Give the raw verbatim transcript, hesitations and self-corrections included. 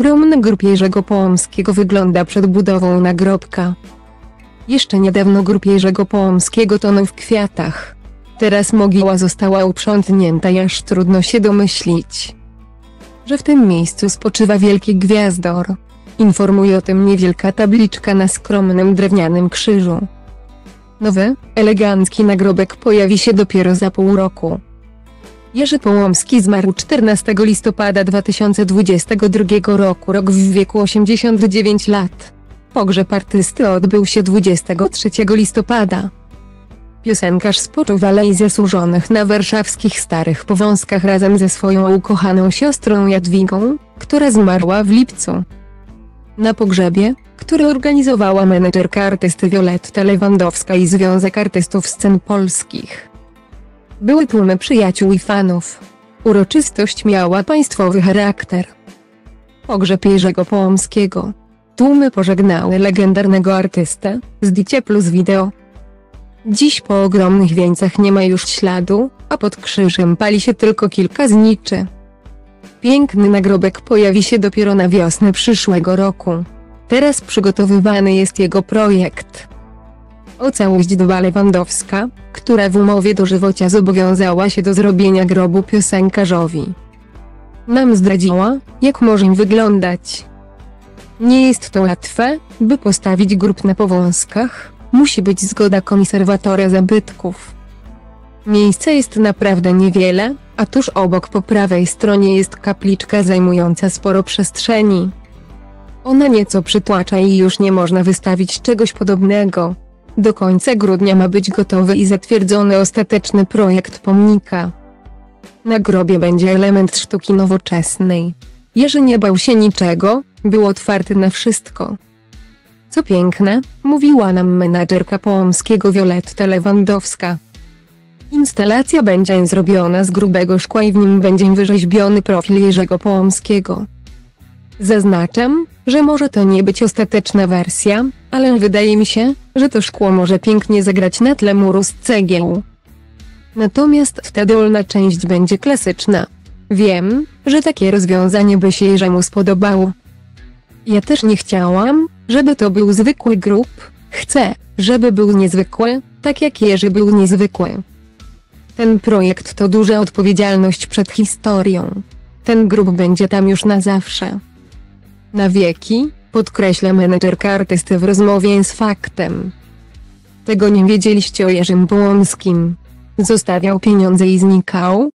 Skromny grób Jerzego Połomskiego wygląda przed budową nagrobka. Jeszcze niedawno grób Jerzego Połomskiego tonął w kwiatach. Teraz mogiła została uprzątnięta i aż trudno się domyślić, że w tym miejscu spoczywa wielki gwiazdor. Informuje o tym niewielka tabliczka na skromnym drewnianym krzyżu. Nowy, elegancki nagrobek pojawi się dopiero za pół roku. Jerzy Połomski zmarł czternastego listopada dwa tysiące dwudziestego drugiego roku, rok w wieku osiemdziesięciu dziewięciu lat. Pogrzeb artysty odbył się dwudziestego trzeciego listopada. Piosenkarz spoczął w Alei Zasłużonych na warszawskich Starych Powązkach razem ze swoją ukochaną siostrą Jadwigą, która zmarła w lipcu. Na pogrzebie, który organizowała menedżerka artysty Wioletta Lewandowska i Związek Artystów Scen Polskich, były tłumy przyjaciół i fanów. Uroczystość miała państwowy charakter. Pogrzeb Jerzego Połomskiego. Tłumy pożegnały legendarnego artystę, zdjęcie plus wideo. Dziś po ogromnych wieńcach nie ma już śladu, a pod krzyżem pali się tylko kilka zniczy. Piękny nagrobek pojawi się dopiero na wiosnę przyszłego roku. Teraz przygotowywany jest jego projekt. O całość dba Lewandowska, która w umowie dożywocia zobowiązała się do zrobienia grobu piosenkarzowi. Nam zdradziła, jak może wyglądać. Nie jest to łatwe, by postawić grób na Powązkach, musi być zgoda konserwatora zabytków. Miejsca jest naprawdę niewiele, a tuż obok po prawej stronie jest kapliczka zajmująca sporo przestrzeni. Ona nieco przytłacza i już nie można wystawić czegoś podobnego. Do końca grudnia ma być gotowy i zatwierdzony ostateczny projekt pomnika. Na grobie będzie element sztuki nowoczesnej. Jerzy nie bał się niczego, był otwarty na wszystko. Co piękne, mówiła nam menadżerka Połomskiego Wioletta Lewandowska. Instalacja będzie zrobiona z grubego szkła i w nim będzie wyrzeźbiony profil Jerzego Połomskiego. Zaznaczam, że może to nie być ostateczna wersja, ale wydaje mi się, że to szkło może pięknie zagrać na tle muru z cegieł. Natomiast ta dolna część będzie klasyczna. Wiem, że takie rozwiązanie by się Jerzemu spodobało. Ja też nie chciałam, żeby to był zwykły grób, chcę, żeby był niezwykły, tak jak Jerzy był niezwykły. Ten projekt to duża odpowiedzialność przed historią. Ten grób będzie tam już na zawsze. Na wieki, podkreśla menedżerka artysty w rozmowie z Faktem. Tego nie wiedzieliście o Jerzym Połomskim. Zostawiał pieniądze i znikał,